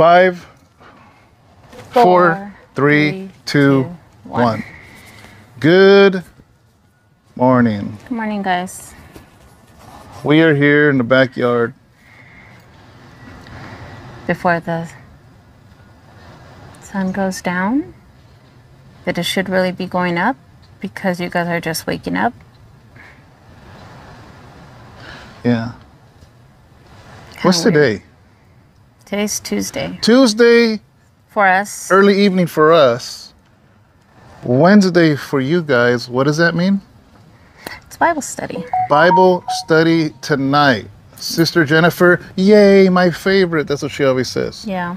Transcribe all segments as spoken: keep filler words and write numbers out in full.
Five, four, four three, three, two, one. one. Good morning. Good morning, guys. We are here in the backyard. Before the sun goes down, that it should really be going up because you guys are just waking up. Yeah. Kinda What's weird. today? Today's Tuesday. Tuesday for us. Early evening for us. Wednesday for you guys. What does that mean? It's Bible study. Bible study tonight. Sister Jennifer, yay, my favorite. That's what she always says. Yeah.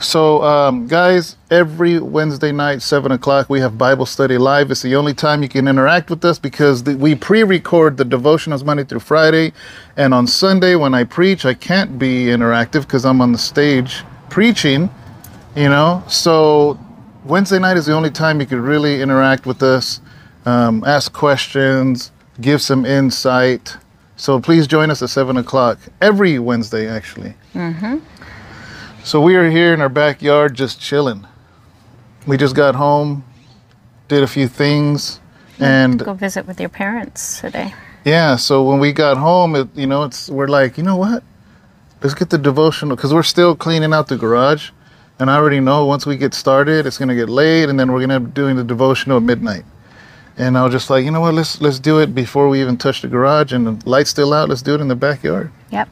So, um, guys, every Wednesday night, seven o'clock, we have Bible study live. It's the only time you can interact with us because the, we pre-record the devotionals Monday through Friday. And on Sunday, when I preach, I can't be interactive because I'm on the stage preaching, you know. So Wednesday night is the only time you can really interact with us, um, ask questions, give some insight. So please join us at seven o'clock every Wednesday, actually. Mm-hmm. So we are here in our backyard just chilling. We just got home, did a few things, and go visit with your parents today. Yeah, so when we got home, it, you know, it's we're like, you know what? Let's get the devotional because we're still cleaning out the garage, and I already know once we get started, it's gonna get late, and then we're gonna be doing the devotional at midnight. And I was just like, you know what? Let's let's do it before we even touch the garage, and the light's still out. Let's do it in the backyard. Yep.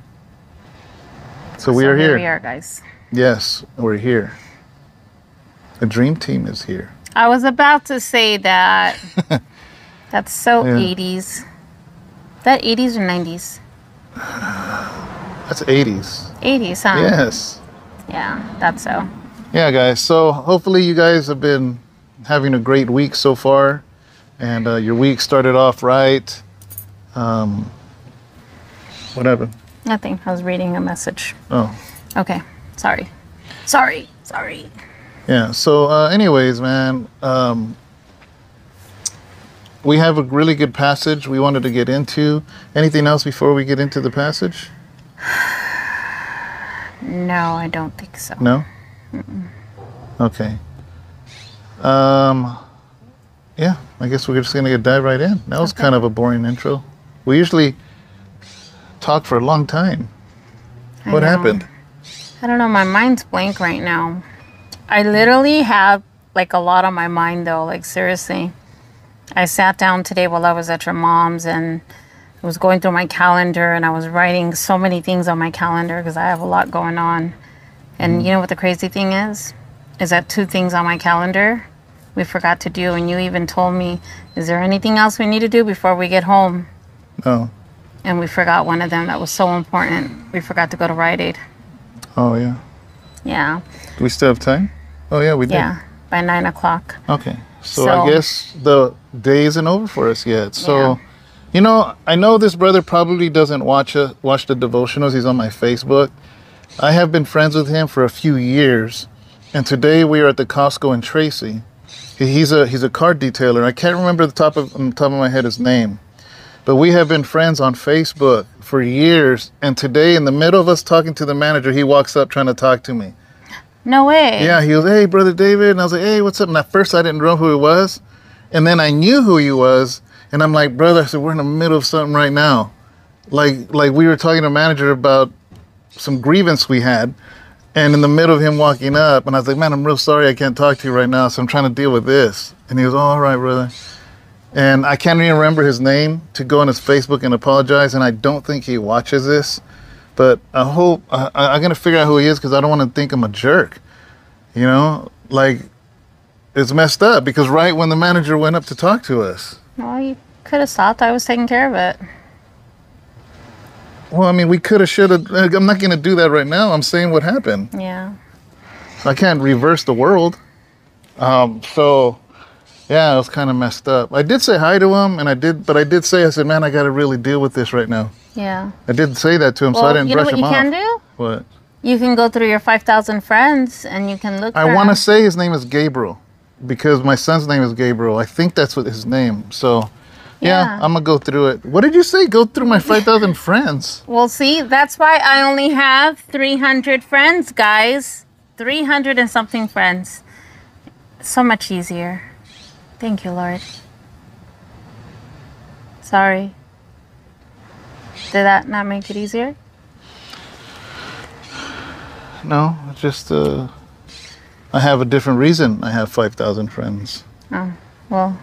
So, so we are here. Here we are, guys. Yes, we're here. The dream team is here. I was about to say that. That's so yeah. eighties. That eighties or nineties? That's eighties. eighties, huh? Yes. Yeah, that's so. Yeah, guys. So hopefully you guys have been having a great week so far. And uh, your week started off right. Um, what happened? Nothing. I was reading a message. Oh. Okay. Sorry. Sorry. Sorry. Yeah. So uh, anyways, man, um, we have a really good passage we wanted to get into. Anything else before we get into the passage? No, I don't think so. No? Mm-mm. Okay. Um, yeah, I guess we're just going to dive right in. That was okay. Kind of a boring intro. We usually talk for a long time. I what know. happened? I don't know, my mind's blank right now. I literally have like a lot on my mind though, like seriously. I sat down today while I was at your mom's and I was going through my calendar and I was writing so many things on my calendar because I have a lot going on. And you know what the crazy thing is? Is that two things on my calendar we forgot to do and you even told me, is there anything else we need to do before we get home? No. And we forgot one of them that was so important. We forgot to go to Rite Aid. Oh, yeah. Yeah. Do we still have time? Oh, yeah, we did. Yeah, by nine o'clock. Okay. So, so I guess the day isn't over for us yet. So, yeah. You know, I know this brother probably doesn't watch, a, watch the devotionals. He's on my Facebook. I have been friends with him for a few years. And today we are at the Costco in Tracy. He, he's a he's a car detailer. I can't remember the top of, on the top of my head his name. But we have been friends on Facebook for years. And today, in the middle of us talking to the manager, he walks up trying to talk to me. No way. Yeah, he was, hey, Brother David. And I was like, hey, what's up? And at first, I didn't know who he was. And then I knew who he was. And I'm like, brother, I said, we're in the middle of something right now. Like, like we were talking to a manager about some grievance we had. And in the middle of him walking up, and I was like, man, I'm real sorry I can't talk to you right now. So I'm trying to deal with this. And he was, oh, all right, brother. And I can't even remember his name to go on his Facebook and apologize. And I don't think he watches this, but I hope I, I'm going to figure out who he is because I don't want to think I'm a jerk. You know, like it's messed up because right when the manager went up to talk to us. Well, you could have stopped. I was taking care of it. Well, I mean, we could have, should have. I'm not going to do that right now. I'm saying what happened. Yeah. I can't reverse the world. Um, so... Yeah, it was kind of messed up. I did say hi to him, and I did, but I did say, I said, man, I got to really deal with this right now. Yeah. I did say that to him, well, so I didn't brush him off. You know what you can do? What? You can go through your five thousand friends, and you can look I want to say his name is Gabriel, because my son's name is Gabriel. I think that's what his name. So Yeah, yeah, I'm gonna go through it. What did you say? Go through my five thousand friends. Well, see, that's why I only have three hundred friends, guys. three hundred and something friends. So much easier. Thank you, Lord. Sorry. Did that not make it easier? No, just uh, I have a different reason. I have five thousand friends. Oh, well.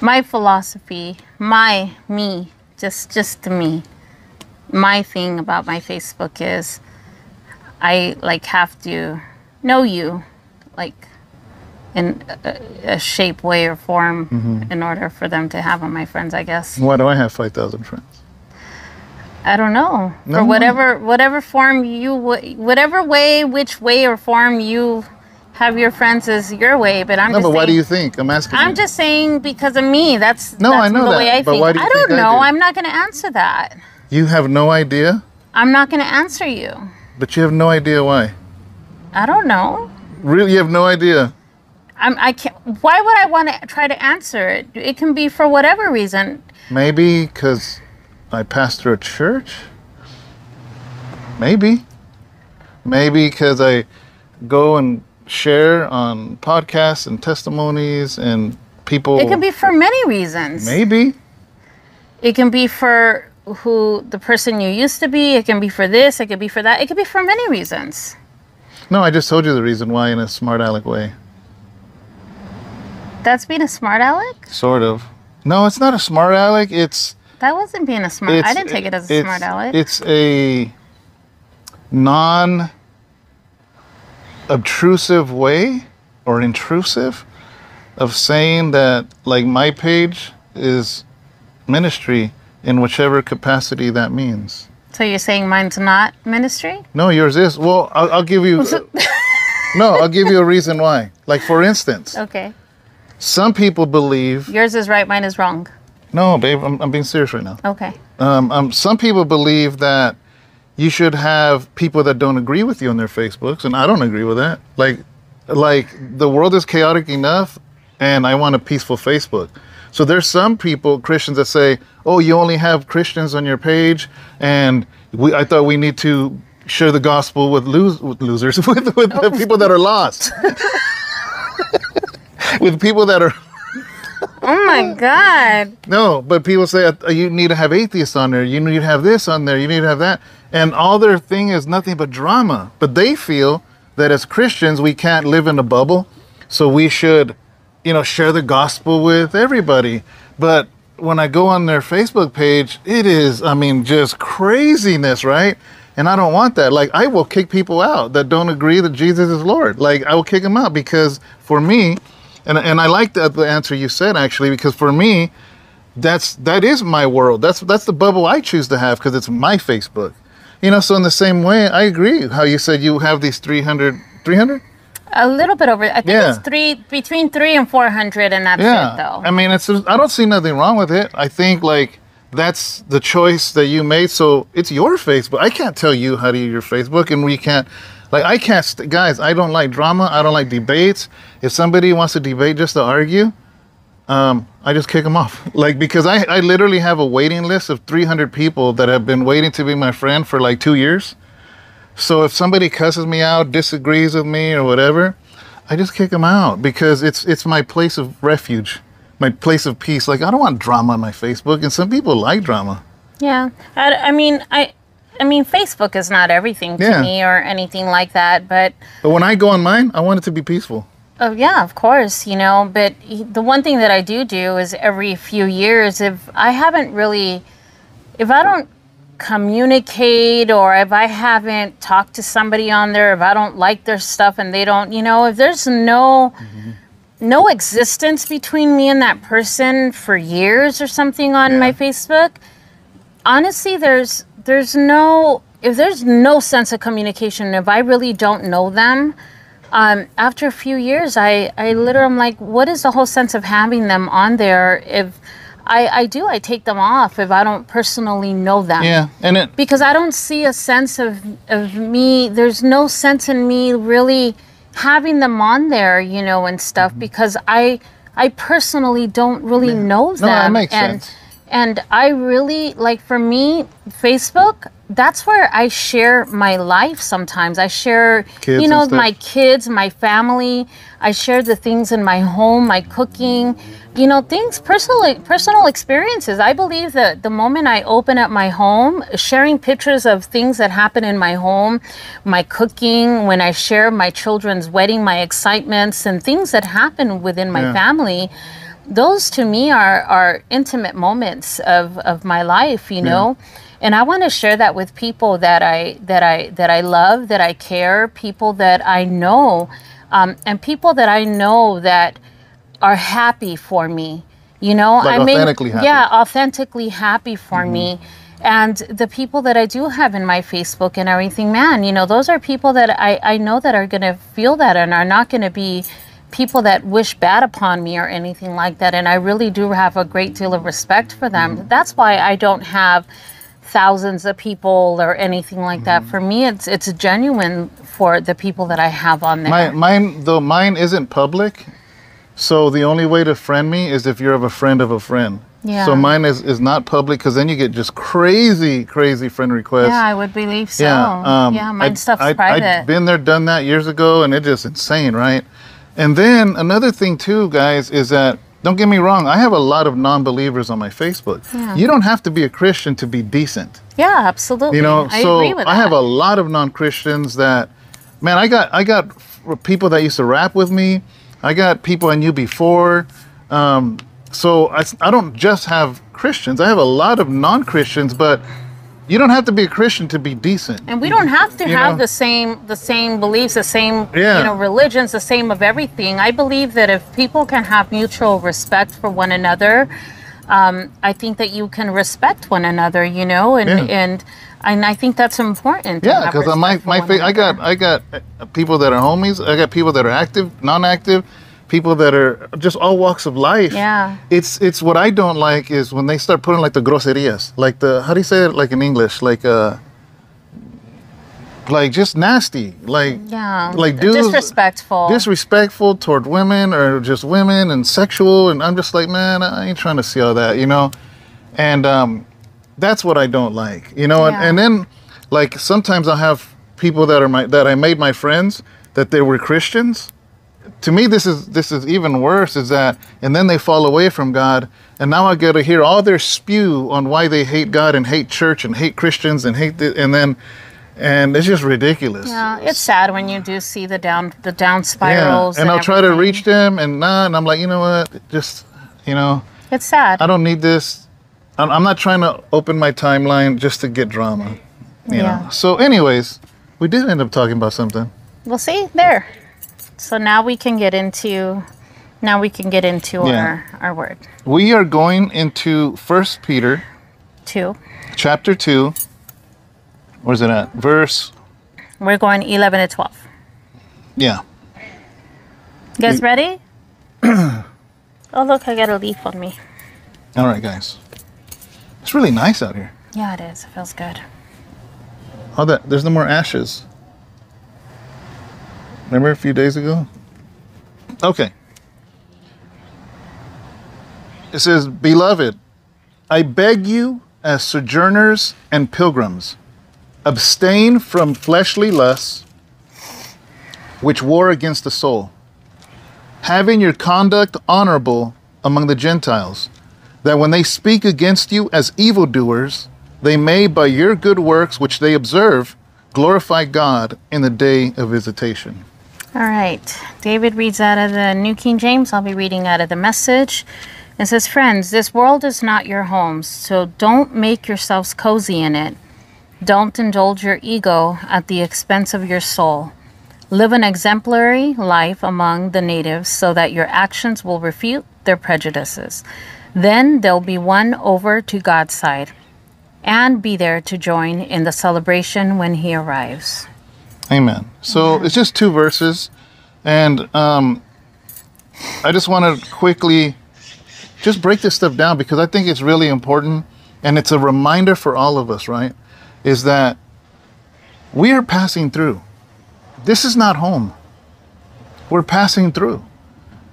My philosophy, my, me, just, just me, my thing about my Facebook is I, like, have to know you, like, in a, a shape, way, or form mm-hmm. in order for them to have on my friends, I guess. Why do I have five thousand friends? I don't know. No, or whatever, whatever form you, w whatever way, which way or form you... have your friends is your way, but I'm no, just No, but saying, why do you think? I'm asking I'm you. just saying because of me. That's, no, that's I know the that, way I but think. Why do you I don't think know. I do? I'm not going to answer that. You have no idea? I'm not going to answer you. But you have no idea why? I don't know. Really? You have no idea? I'm, I can't. Why would I want to try to answer it? It can be for whatever reason. Maybe because I pastor a church? Maybe. Maybe because I go and... share on podcasts and testimonies and people. It can be for many reasons. Maybe. It can be for who the person you used to be. It can be for this. It could be for that. It could be for many reasons. No, I just told you the reason why in a smart aleck way. That's being a smart aleck? Sort of. No, it's not a smart aleck. It's... That wasn't being a smart... I didn't take it as a smart aleck. It's a non... obtrusive way or intrusive of saying that, like, my page is ministry in whichever capacity that means. So you're saying mine's not ministry? No, yours is. Well, I'll, I'll give you uh, no, I'll give you a reason why. Like, for instance, okay, some people believe yours is right, mine is wrong. No, babe, I'm, I'm being serious right now. Okay. Um, um some people believe that you should have people that don't agree with you on their Facebooks, and I don't agree with that. Like, like the world is chaotic enough, and I want a peaceful Facebook. So there's some people, Christians, that say, oh, you only have Christians on your page, and we, I thought we need to share the gospel with, lose, with losers, with, with oh. the people that are lost. With people that are... Oh my God. No, but people say, oh, you need to have atheists on there. You need to have this on there. You need to have that. And all their thing is nothing but drama. But they feel that as Christians, we can't live in a bubble. So we should, you know, share the gospel with everybody. But when I go on their Facebook page, it is, I mean, just craziness, right? And I don't want that. Like, I will kick people out that don't agree that Jesus is Lord. Like, I will kick them out because for me, And, and I like the, the answer you said, actually, because for me, that's, that is my world. That's, that's the bubble I choose to have because it's my Facebook. You know, so in the same way, I agree how you said you have these three hundred, three hundred? A little bit over. I think yeah. it's three, between three and four hundred, and that's yeah. it, though. I mean, it's, I don't see nothing wrong with it. I think, like, that's the choice that you made, so it's your Facebook. I can't tell you how to use your Facebook, and we can't... Like, I can't, st guys, I don't like drama. I don't like debates. If somebody wants to debate just to argue, um, I just kick them off. Like, because I, I literally have a waiting list of three hundred people that have been waiting to be my friend for like two years. So if somebody cusses me out, disagrees with me or whatever, I just kick them out because it's, it's my place of refuge, my place of peace. Like, I don't want drama on my Facebook. And some people like drama. Yeah. I, I mean, I... I mean, Facebook is not everything to yeah. me or anything like that, but... But when I go on mine, I want it to be peaceful. Oh, yeah, of course, you know, but the one thing that I do do is every few years, if I haven't really... If I don't communicate or if I haven't talked to somebody on there, if I don't like their stuff and they don't, you know, if there's no... Mm-hmm. No existence between me and that person for years or something on yeah. my Facebook, honestly, there's... There's no, if there's no sense of communication, if I really don't know them, um, after a few years, I, I literally am like, what is the whole sense of having them on there? If I, I do, I take them off if I don't personally know them. Yeah, and it. Because I don't see a sense of, of me, there's no sense in me really having them on there, you know, and stuff, mm-hmm. because I, I personally don't really yeah. know them. No, that makes and, sense. And I really, like for me, Facebook, that's where I share my life sometimes. I share, kids you know, my kids, my family. I share the things in my home, my cooking, you know, things, personal, personal experiences. I believe that the moment I open up my home, sharing pictures of things that happen in my home, my cooking, when I share my children's wedding, my excitements and things that happen within my yeah. family, those to me are, are intimate moments of, of my life, you know, yeah. and I want to share that with people that I, that I, that I love, that I care, people that I know, um, and people that I know that are happy for me, you know, like I authentically mean, happy. yeah, authentically happy for mm-hmm. me. And the people that I do have in my Facebook and everything, man, you know, those are people that I, I know that are going to feel that and are not going to be people that wish bad upon me or anything like that. And I really do have a great deal of respect for them. Mm-hmm. That's why I don't have thousands of people or anything like mm-hmm. that. For me, it's it's genuine for the people that I have on there. My, mine, though, mine isn't public. So the only way to friend me is if you're of a friend of a friend. Yeah. So mine is, is not public, because then you get just crazy, crazy friend requests. Yeah, I would believe so. Yeah, um, yeah mine I'd, stuff's I'd, private. I've been there, done that years ago, and it's just insane, right? And then another thing too, guys, is that, don't get me wrong, I have a lot of non-believers on my Facebook. Yeah. You don't have to be a Christian to be decent. Yeah, absolutely. You know, I so agree with that. I have a lot of non-Christians that, man, I got I got people that used to rap with me. I got people I knew before. Um, so I, I don't just have Christians. I have a lot of non-Christians, but you don't have to be a Christian to be decent. And we don't have to you have know? the same the same beliefs, the same yeah. you know, religions, the same of everything. I believe that if people can have mutual respect for one another, um, I think that you can respect one another, you know, and yeah. and, and I think that's important. Yeah, because on my, my fa- I got I got people that are homies, I got people that are active, non-active, people that are just all walks of life. Yeah. It's it's what I don't like is when they start putting like the groserías, like the, how do you say it like in English? Like uh like just nasty. Like yeah. like dudes, disrespectful. Disrespectful toward women or just women and sexual, and I'm just like, man, I ain't trying to see all that, you know? And um that's what I don't like. You know, yeah. and, and then like sometimes I'll have people that are my that I made my friends that they were Christians. To me, this is this is even worse, is that, and then they fall away from God, and now I get to hear all their spew on why they hate God and hate church and hate Christians and hate the, and then and it's just ridiculous. Yeah, it's sad when you do see the down the down spirals. Yeah, and, and I'll everything. try to reach them and nah, and I'm like, you know what, just, you know, it's sad. I don't need this. I'm, I'm not trying to open my timeline just to get drama, you yeah. know. So, anyways, we did end up talking about something. We'll see there. So now we can get into, now we can get into yeah. our, our word. We are going into First Peter two. Chapter two. Where's it at? Verse? We're going eleven to twelve. Yeah. You guys we, ready? Oh, look, I got a leaf on me. All right, guys. It's really nice out here. Yeah, it is. It feels good. Oh, that, there's no more ashes. Remember a few days ago? Okay. It says, Beloved, I beg you as sojourners and pilgrims, abstain from fleshly lusts which war against the soul, having your conduct honorable among the Gentiles, that when they speak against you as evildoers, they may by your good works which they observe glorify God in the day of visitation. All right, David reads out of the New King James. I'll be reading out of the Message. It says, Friends, this world is not your home, so don't make yourselves cozy in it. Don't indulge your ego at the expense of your soul. Live an exemplary life among the natives so that your actions will refute their prejudices. Then they'll be won over to God's side and be there to join in the celebration when he arrives. Amen. So Amen. It's just two verses, and um, I just want to quickly just break this stuff down, because I think it's really important, and it's a reminder for all of us, right? Is that we are passing through. This is not home. We're passing through.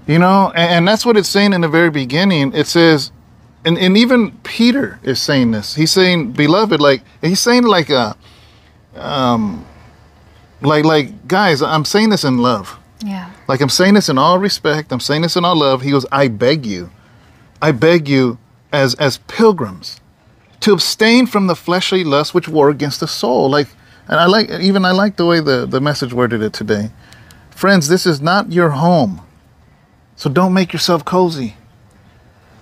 You know, and, and that's what it's saying in the very beginning. It says, and, and even Peter is saying this. He's saying, beloved, like, he's saying like, a, um, like, like, guys, I'm saying this in love. Yeah. Like, I'm saying this in all respect. I'm saying this in all love. He goes, I beg you. I beg you as, as pilgrims to abstain from the fleshly lusts which war against the soul. Like, and I like, even I like the way the, the message worded it today. Friends, this is not your home. So don't make yourself cozy.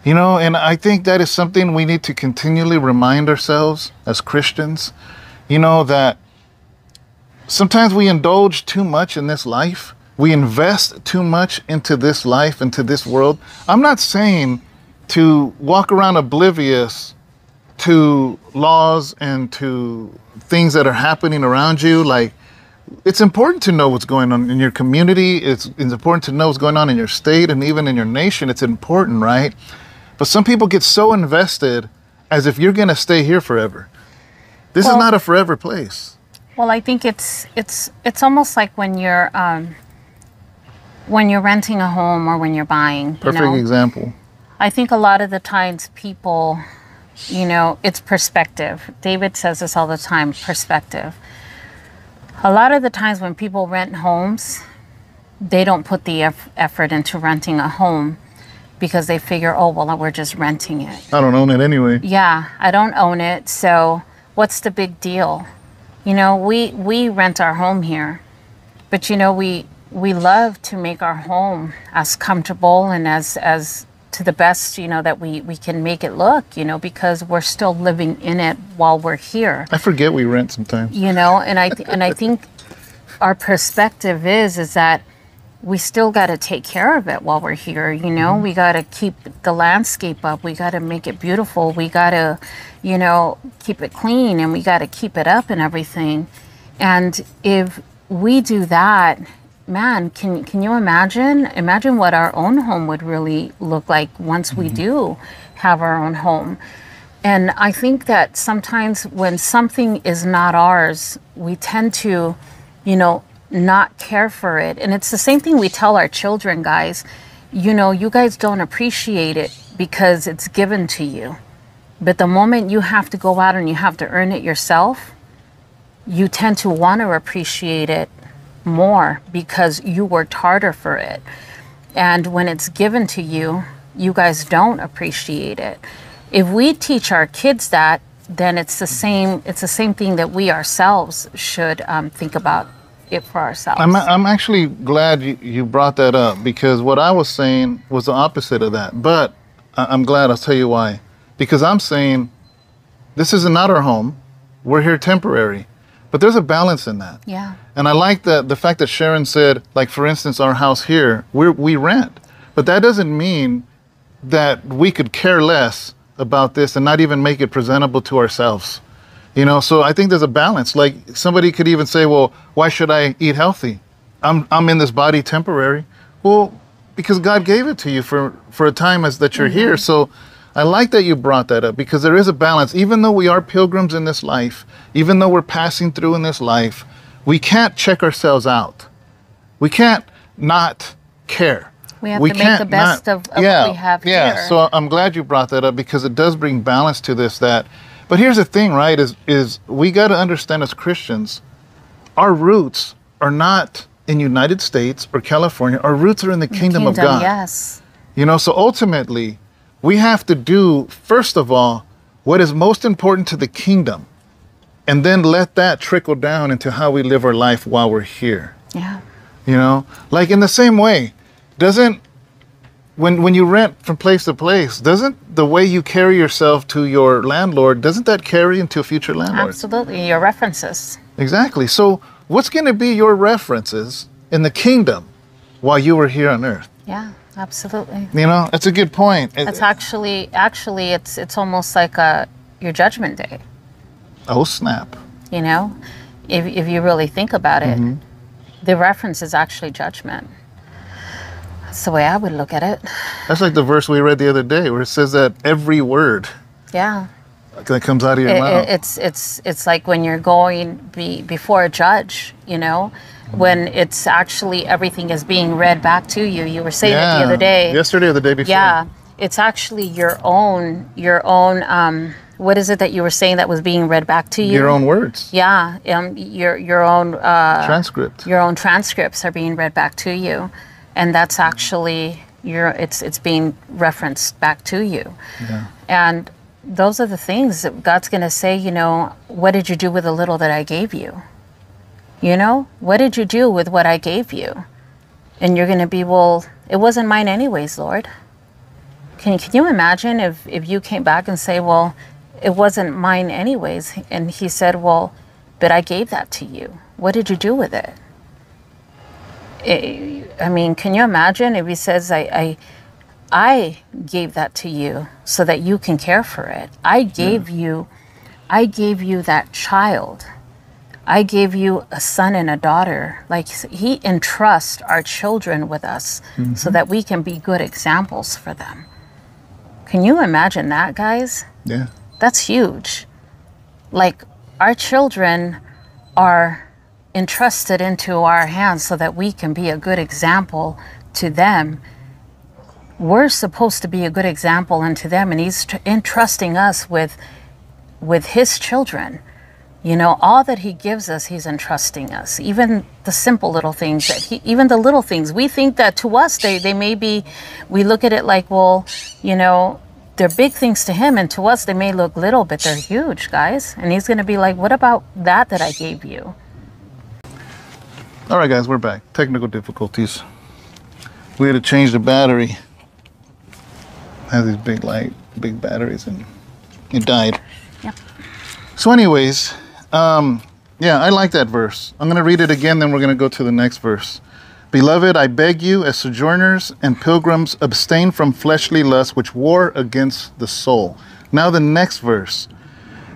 You know, and I think that is something we need to continually remind ourselves as Christians, you know, that sometimes we indulge too much in this life. We invest too much into this life, into this world. I'm not saying to walk around oblivious to laws and to things that are happening around you. Like, it's important to know what's going on in your community. It's, it's important to know what's going on in your state and even in your nation. It's important, right? But some people get so invested as if you're going to stay here forever. This well, is not a forever place. Well, I think it's it's it's almost like when you're um, when you're renting a home or when you're buying. Perfect you know? example. I think a lot of the times people, you know, it's perspective. David says this all the time, perspective. A lot of the times when people rent homes, they don't put the eff effort into renting a home because they figure, oh, well, we're just renting it. I don't own it anyway. Yeah, I don't own it. So what's the big deal? You know, we, we rent our home here, but, you know, we we love to make our home as comfortable and as, as to the best, you know, that we, we can make it look, you know, because we're still living in it while we're here. I forget we rent sometimes. You know, and I, th and I think our perspective is, is that we still got to take care of it while we're here. You know, mm-hmm. we got to keep the landscape up. We got to make it beautiful. We got to, you know, keep it clean and we got to keep it up and everything. And if we do that, man, can can you imagine? Imagine what our own home would really look like once mm-hmm. we do have our own home. And I think that sometimes when something is not ours, we tend to, you know, not care for it. And it's the same thing we tell our children, guys. You know, you guys don't appreciate it because it's given to you. But the moment you have to go out and you have to earn it yourself, you tend to want to appreciate it more because you worked harder for it. And when it's given to you, you guys don't appreciate it. If we teach our kids that, then it's the same it's the same thing that we ourselves should um, think about it for ourselves. I'm, I'm actually glad you, you brought that up, because what I was saying was the opposite of that. But I'm glad. I'll tell you why. Because I'm saying this is not our home. We're here temporary. But there's a balance in that. Yeah. And I like the, the fact that Sharon said, like, for instance, our house here, we're, we rent. But that doesn't mean that we could care less about this and not even make it presentable to ourselves. You know, so I think there's a balance. Like, somebody could even say, well, why should I eat healthy? I'm, I'm in this body temporary. Well, because God gave it to you for, for a time as that you're mm-hmm. here. So I like that you brought that up, because there is a balance. Even though we are pilgrims in this life, even though we're passing through in this life, we can't check ourselves out. We can't not care. We have we to make the best not, of, of yeah, what we have yeah. here. Yeah, so I'm glad you brought that up, because it does bring balance to this. That, But here's the thing, right, is, is we got to understand as Christians, our roots are not in United States or California. Our roots are in the, the kingdom, kingdom of God. Yes. You know, so ultimately, we have to do, first of all, what is most important to the kingdom, and then let that trickle down into how we live our life while we're here. Yeah. You know, like in the same way, doesn't, when, when you rent from place to place, doesn't the way you carry yourself to your landlord, doesn't that carry into a future landlord? Absolutely, your references. Exactly. So what's going to be your references in the kingdom while you were here on earth? Yeah. Absolutely. You know, that's a good point. It's actually, actually, it's it's almost like a your judgment day. Oh snap! You know, if if you really think about it, mm-hmm. the reference is actually judgment. That's the way I would look at it. That's like the verse we read the other day, where it says that every word. Yeah. that comes out of your it, mouth. It's it's it's like when you're going be, before a judge, you know, mm-hmm. when it's actually everything is being read back to you. You were saying yeah. it the other day. Yesterday or the day before. Yeah, it's actually your own your own. Um, what is it that you were saying that was being read back to you? Your own words. Yeah, um, your your own uh, transcript. Your own transcripts are being read back to you, and that's actually your. It's it's being referenced back to you, yeah. and. Those are the things that God's going to say, you know, what did you do with the little that I gave you? You know, what did you do with what I gave you? And you're going to be, well, it wasn't mine anyways, Lord. Can, can you imagine if, if you came back and say, well, it wasn't mine anyways. And he said, well, but I gave that to you. What did you do with it? it I mean, can you imagine if he says, I... I I gave that to you so that you can care for it. I gave yeah. you, I gave you that child. I gave you a son and a daughter. Like he entrusts our children with us mm-hmm. so that we can be good examples for them. Can you imagine that, guys? Yeah. That's huge. Like our children are entrusted into our hands so that we can be a good example to them. We're supposed to be a good example unto them, and he's tr- entrusting us with with his children. You know, all that he gives us, he's entrusting us. Even the simple little things, that he, even the little things. We think that to us, they, they may be, we look at it like, well, you know, they're big things to him, and to us, they may look little, but they're huge, guys. And he's going to be like, what about that that I gave you? All right, guys, we're back. Technical difficulties. We had to change the battery. Has these big light, big batteries, and it died. Yep. So anyways, um, yeah, I like that verse. I'm going to read it again, then we're going to go to the next verse. Beloved, I beg you, as sojourners and pilgrims, abstain from fleshly lusts which war against the soul. Now the next verse.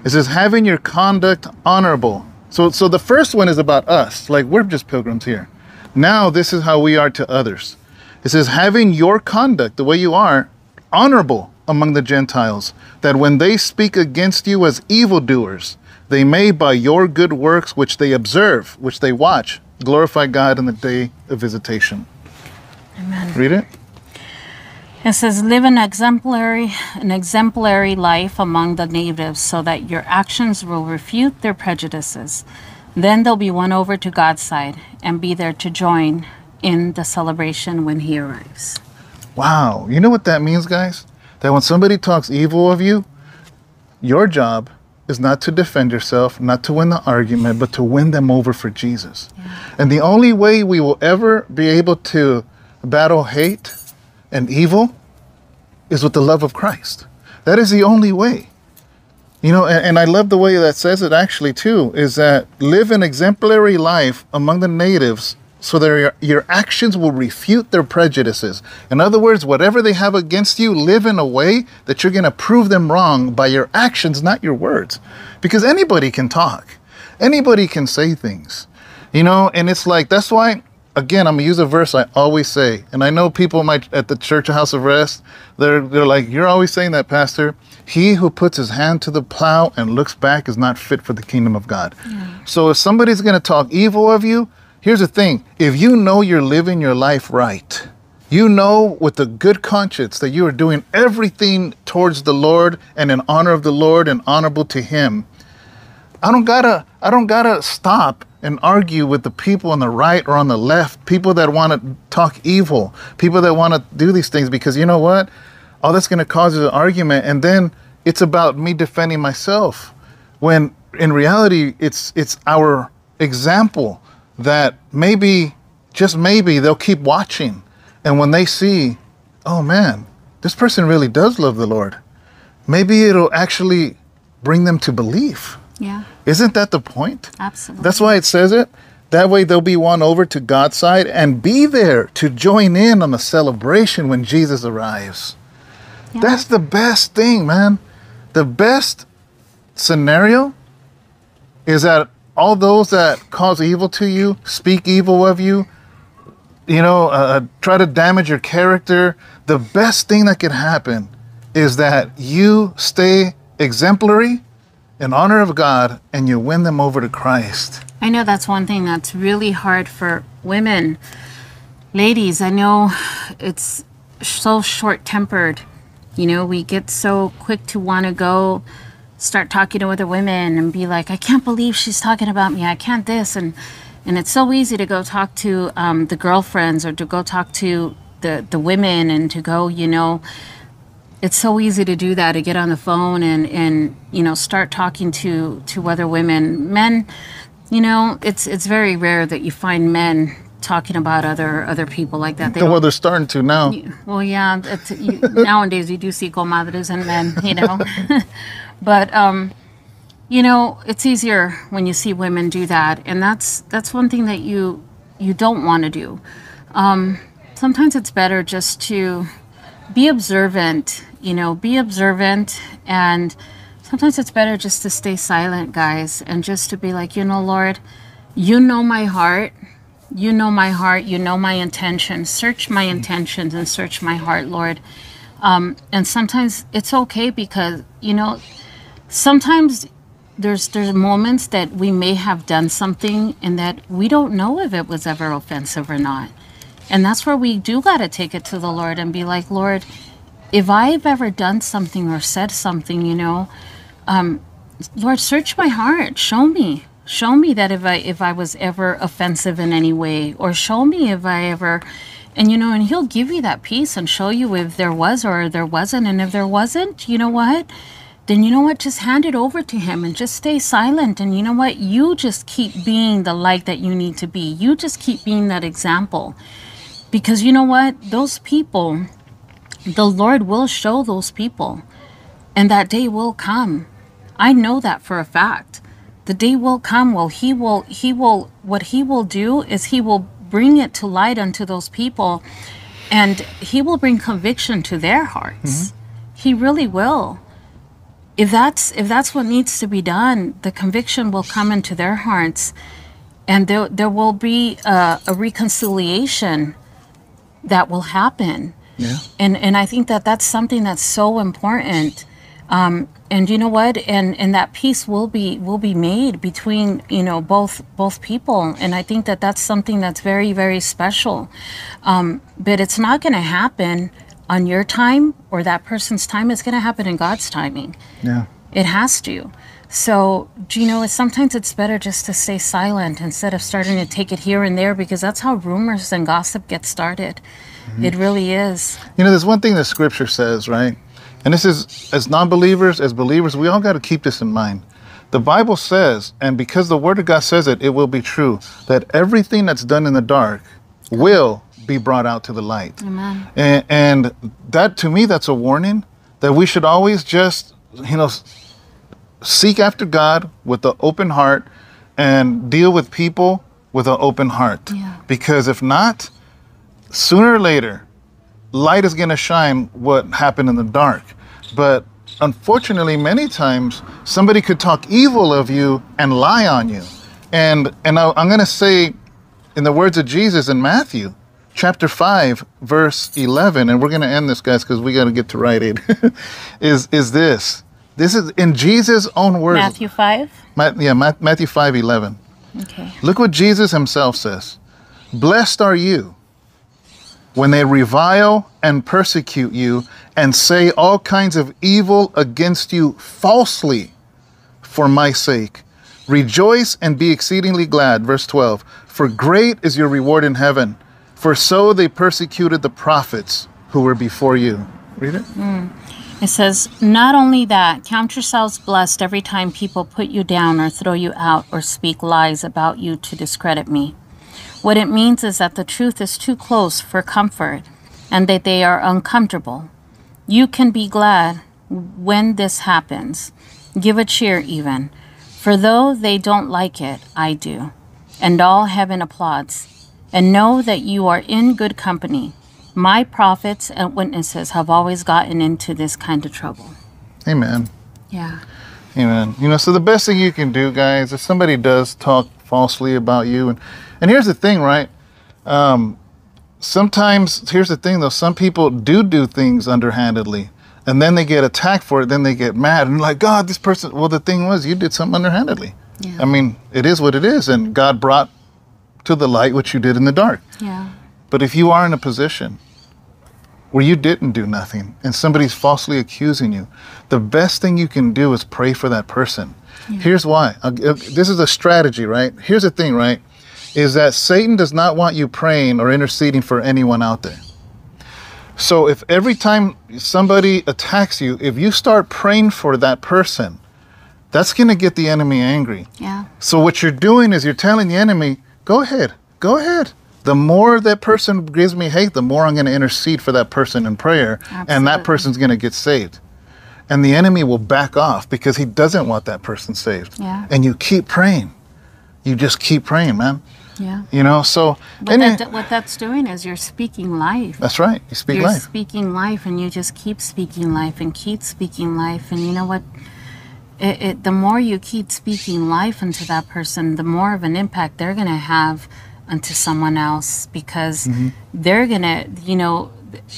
It says, having your conduct honorable. So, so the first one is about us. Like, we're just pilgrims here. Now this is how we are to others. It says, having your conduct, the way you are, honorable among the Gentiles, that when they speak against you as evildoers, they may by your good works, which they observe, which they watch, glorify God in the day of visitation. Amen. Read it. It says, live an exemplary, an exemplary life among the natives, so that your actions will refute their prejudices. Then they'll be won over to God's side and be there to join in the celebration when he arrives. Wow, you know what that means, guys? That when somebody talks evil of you, your job is not to defend yourself, not to win the argument, but to win them over for Jesus. Yeah. And the only way we will ever be able to battle hate and evil is with the love of Christ. That is the only way. You know, and, and I love the way that says it actually too, is that live an exemplary life among the natives, so that your, your actions will refute their prejudices. In other words, whatever they have against you, live in a way that you're going to prove them wrong by your actions, not your words. Because anybody can talk. Anybody can say things. You know, and it's like, that's why, again, I'm going to use a verse I always say. And I know people might, at the Church of House of Rest, they're, they're like, you're always saying that, Pastor. He who puts his hand to the plow and looks back is not fit for the kingdom of God. Mm. So if somebody's going to talk evil of you, here's the thing, if you know you're living your life right, you know with a good conscience that you are doing everything towards the Lord and in honor of the Lord and honorable to him, I don't gotta, I don't gotta stop and argue with the people on the right or on the left, people that want to talk evil, people that want to do these things, because you know what? All that's going to cause is an argument, and then it's about me defending myself, when in reality, it's it's our example that maybe, just maybe, they'll keep watching. And when they see, oh man, this person really does love the Lord, maybe it'll actually bring them to belief. Yeah. Isn't that the point? Absolutely. That's why it says it. That way they'll be won over to God's side and be there to join in on the celebration when Jesus arrives. Yeah. That's the best thing, man. The best scenario is that all those that cause evil to you, speak evil of you, you know, uh, try to damage your character. The best thing that could happen is that you stay exemplary in honor of God, and you win them over to Christ. I know that's one thing that's really hard for women. Ladies, I know it's so short-tempered. You know, we get so quick to want to go start talking to other women and be like, I can't believe she's talking about me. I can't this. And and it's so easy to go talk to um, the girlfriends or to go talk to the, the women and to go, you know, it's so easy to do that, to get on the phone and, and you know, start talking to, to other women. Men, you know, it's it's very rare that you find men talking about other other people like that. They well, they're starting to now. You, well, yeah. It's, you, nowadays, you do see comadres and men, you know. But, um, you know, it's easier when you see women do that. And that's that's one thing that you, you don't want to do. Um, sometimes it's better just to be observant, you know, be observant. And sometimes it's better just to stay silent, guys, and just to be like, you know, Lord, you know my heart. You know my heart, you know my intentions. Search my intentions and search my heart, Lord. Um, and sometimes it's okay because, you know, sometimes there's there's moments that we may have done something and that we don't know if it was ever offensive or not. And that's where we do got to take it to the Lord and be like, Lord, if I've ever done something or said something, you know, um, Lord, search my heart, show me. Show me that if I if I was ever offensive in any way, or show me if I ever, and you know, and he'll give you that peace and show you if there was or there wasn't. And if there wasn't, you know what, then you know what, just hand it over to him and just stay silent. And you know what, you just keep being the light that you need to be. You just keep being that example, because you know what, those people, the Lord will show those people, and that day will come. I know that for a fact. The day will come. Well, he will, he will, what he will do is he will bring it to light unto those people, and he will bring conviction to their hearts. Mm-hmm. He really will. If that's, if that's what needs to be done, the conviction will come into their hearts, and there, there will be a, a reconciliation that will happen. Yeah. And, and I think that that's something that's so important. Um, and you know what, and and that peace will be will be made between, you know, both both people, and I think that that's something that's very, very special. Um, but it's not going to happen on your time or that person's time. It's going to happen in God's timing. Yeah, it has to. So, you know, sometimes it's better just to stay silent instead of starting to take it here and there, because that's how rumors and gossip get started. Mm-hmm. It really is. You know, there's one thing that Scripture says, right? And this is, as non-believers, as believers, we all got to keep this in mind. The Bible says, and because the Word of God says it, it will be true, that everything that's done in the dark will be brought out to the light. Amen. And, and that, to me, that's a warning that we should always just, you know, seek after God with an open heart and deal with people with an open heart. Yeah. Because if not, sooner or later, light is going to shine what happened in the dark. But unfortunately, many times somebody could talk evil of you and lie on you. And and I, I'm going to say, in the words of Jesus in Matthew, chapter five, verse eleven, and we're going to end this, guys, because we got to get to Rite Aid. is is this? This is in Jesus' own words. Matthew five. Ma yeah, Ma Matthew five eleven. Okay. Look what Jesus himself says. Blessed are you when they revile and persecute you and say all kinds of evil against you falsely for my sake. Rejoice and be exceedingly glad. Verse twelve, for great is your reward in heaven, for so they persecuted the prophets who were before you. Read it. Mm. It says, not only that, count yourselves blessed every time people put you down or throw you out or speak lies about you to discredit me. What it means is that the truth is too close for comfort and that they are uncomfortable. You can be glad when this happens. Give a cheer even. For though they don't like it, I do. And all heaven applauds. And know that you are in good company. My prophets and witnesses have always gotten into this kind of trouble. Amen. Yeah. Amen. You know, so the best thing you can do, guys, if somebody does talk falsely about you, and and here's the thing, right? Um, sometimes, here's the thing, though. Some people do do things underhandedly. and then they get attacked for it, then they get mad and like, God, this person, well, the thing was, you did something underhandedly. Yeah. I mean, it is what it is, and God brought to the light what you did in the dark. Yeah. But if you are in a position where you didn't do nothing and somebody's falsely accusing you, the best thing you can do is pray for that person. Yeah. Here's why. This is a strategy, right? Here's the thing, right? Is that Satan does not want you praying or interceding for anyone out there. So if every time somebody attacks you, if you start praying for that person, that's going to get the enemy angry. Yeah. So what you're doing is you're telling the enemy, go ahead, go ahead. The more that person gives me hate, the more I'm going to intercede for that person in prayer. Absolutely. And that person's going to get saved. And the enemy will back off because he doesn't want that person saved. Yeah. And you keep praying. You just keep praying, man. Yeah. You know, so what, that, what that's doing is you're speaking life. That's right. You speak you're life. You're speaking life, and you just keep speaking life and keep speaking life. And you know what? It, it, the more you keep speaking life into that person, the more of an impact they're going to have onto someone else, because mm-hmm. they're going to, you know,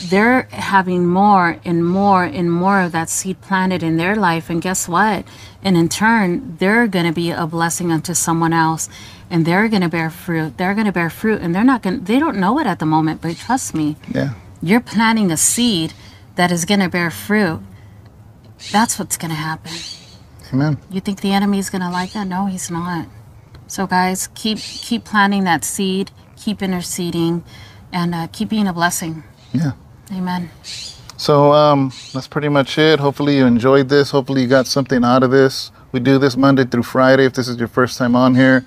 they're having more and more and more of that seed planted in their life. And guess what? And in turn, they're going to be a blessing unto someone else, and they're going to bear fruit. They're going to bear fruit, and they're not going to, they don't know it at the moment, but trust me, yeah, you're planting a seed that is going to bear fruit. That's what's going to happen. Amen. You think the enemy is going to like that? No, he's not. So guys, keep, keep planting that seed, keep interceding, and uh, keep being a blessing. Yeah. Amen. So um, that's pretty much it. Hopefully you enjoyed this. Hopefully you got something out of this. We do this Monday through Friday. If this is your first time on here,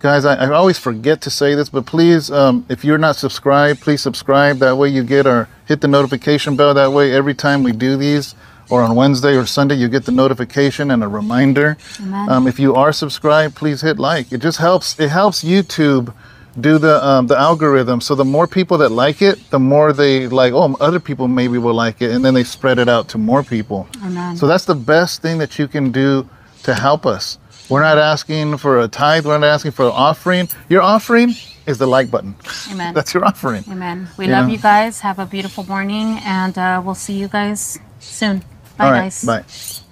guys, I, I always forget to say this, but please, um, if you're not subscribed, please subscribe. That way you get our, hit the notification bell. That way every time we do these, or on Wednesday or Sunday, you get the notification and a reminder. Amen. Um, if you are subscribed, please hit like. It just helps. It helps YouTube do the um, the algorithm. So the more people that like it, the more they like, oh, other people maybe will like it. And then they spread it out to more people. Amen. So that's the best thing that you can do to help us. We're not asking for a tithe. We're not asking for an offering. Your offering is the like button. Amen. That's your offering. Amen. We you love know? you guys. Have a beautiful morning. And uh, we'll see you guys soon. Bye, right, guys. Bye.